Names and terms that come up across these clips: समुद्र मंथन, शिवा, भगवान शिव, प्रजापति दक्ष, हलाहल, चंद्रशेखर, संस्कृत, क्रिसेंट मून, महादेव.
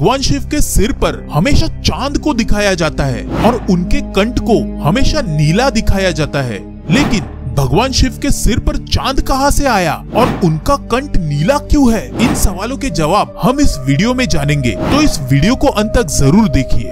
भगवान शिव के सिर पर हमेशा चांद को दिखाया जाता है और उनके कंठ को हमेशा नीला दिखाया जाता है। लेकिन भगवान शिव के सिर पर चांद कहाँ से आया और उनका कंठ नीला क्यों है? इन सवालों के जवाब हम इस वीडियो में जानेंगे, तो इस वीडियो को अंत तक जरूर देखिए।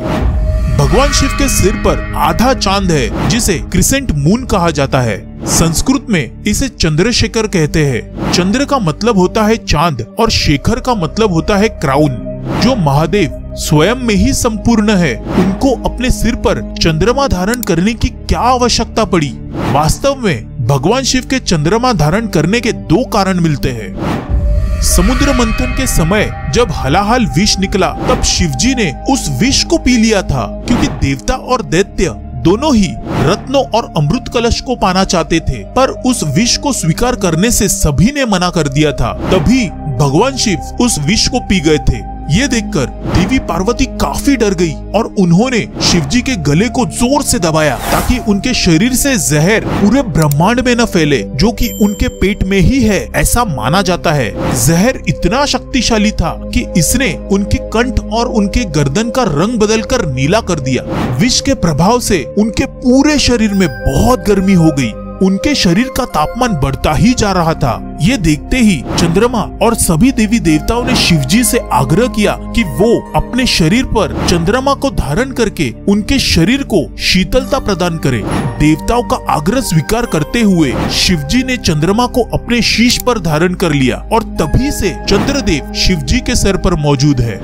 भगवान शिव के सिर पर आधा चांद है, जिसे क्रिसेंट मून कहा जाता है। संस्कृत में इसे चंद्रशेखर कहते हैं। चंद्र का मतलब होता है चांद और शेखर का मतलब होता है क्राउन। जो महादेव स्वयं में ही संपूर्ण है, उनको अपने सिर पर चंद्रमा धारण करने की क्या आवश्यकता पड़ी? वास्तव में भगवान शिव के चंद्रमा धारण करने के दो कारण मिलते हैं। समुद्र मंथन के समय जब हलाहल विष निकला, तब शिवजी ने उस विष को पी लिया था, क्योंकि देवता और दैत्य दोनों ही रत्नों और अमृत कलश को पाना चाहते थे, पर उस विष को स्वीकार करने से सभी ने मना कर दिया था। तभी भगवान शिव उस विष को पी गए थे। ये देखकर देवी पार्वती काफी डर गई और उन्होंने शिवजी के गले को जोर से दबाया, ताकि उनके शरीर से जहर पूरे ब्रह्मांड में न फैले, जो कि उनके पेट में ही है ऐसा माना जाता है। जहर इतना शक्तिशाली था कि इसने उनके कंठ और उनके गर्दन का रंग बदलकर नीला कर दिया। विष के प्रभाव से उनके पूरे शरीर में बहुत गर्मी हो गई। उनके शरीर का तापमान बढ़ता ही जा रहा था। ये देखते ही चंद्रमा और सभी देवी देवताओं ने शिवजी से आग्रह किया कि वो अपने शरीर पर चंद्रमा को धारण करके उनके शरीर को शीतलता प्रदान करें। देवताओं का आग्रह स्वीकार करते हुए शिवजी ने चंद्रमा को अपने शीश पर धारण कर लिया और तभी से चंद्रदेव शिवजी के सर पर मौजूद है।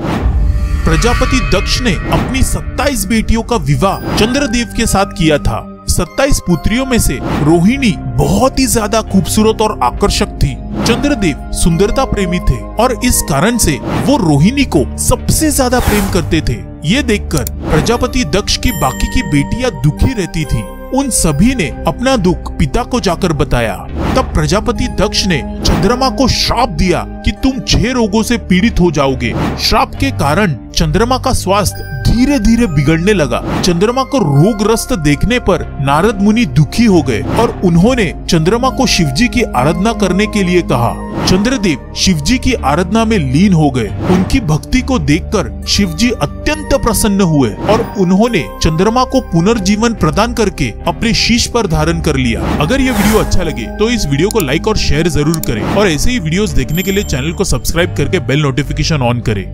प्रजापति दक्ष ने अपनी 27 बेटियों का विवाह चंद्रदेव के साथ किया था। 27 पुत्रियों में से रोहिणी बहुत ही ज्यादा खूबसूरत और आकर्षक थी। चंद्रदेव सुंदरता प्रेमी थे और इस कारण से वो रोहिणी को सबसे ज्यादा प्रेम करते थे। ये देखकर प्रजापति दक्ष की बाकी की बेटियां दुखी रहती थीं। उन सभी ने अपना दुख पिता को जाकर बताया। तब प्रजापति दक्ष ने चंद्रमा को श्राप दिया कि तुम 6 रोगों से पीड़ित हो जाओगे। श्राप के कारण चंद्रमा का स्वास्थ्य धीरे धीरे बिगड़ने लगा। चंद्रमा को रोगग्रस्त देखने पर नारद मुनि दुखी हो गए और उन्होंने चंद्रमा को शिवजी की आराधना करने के लिए कहा। चंद्रदेव शिवजी की आराधना में लीन हो गए। उनकी भक्ति को देखकर शिवजी अत्यंत प्रसन्न हुए और उन्होंने चंद्रमा को पुनर्जीवन प्रदान करके अपने शीश पर धारण कर लिया। अगर ये वीडियो अच्छा लगे तो इस वीडियो को लाइक और शेयर जरूर करें और ऐसे ही वीडियोस देखने के लिए चैनल को सब्सक्राइब करके बेल नोटिफिकेशन ऑन करें।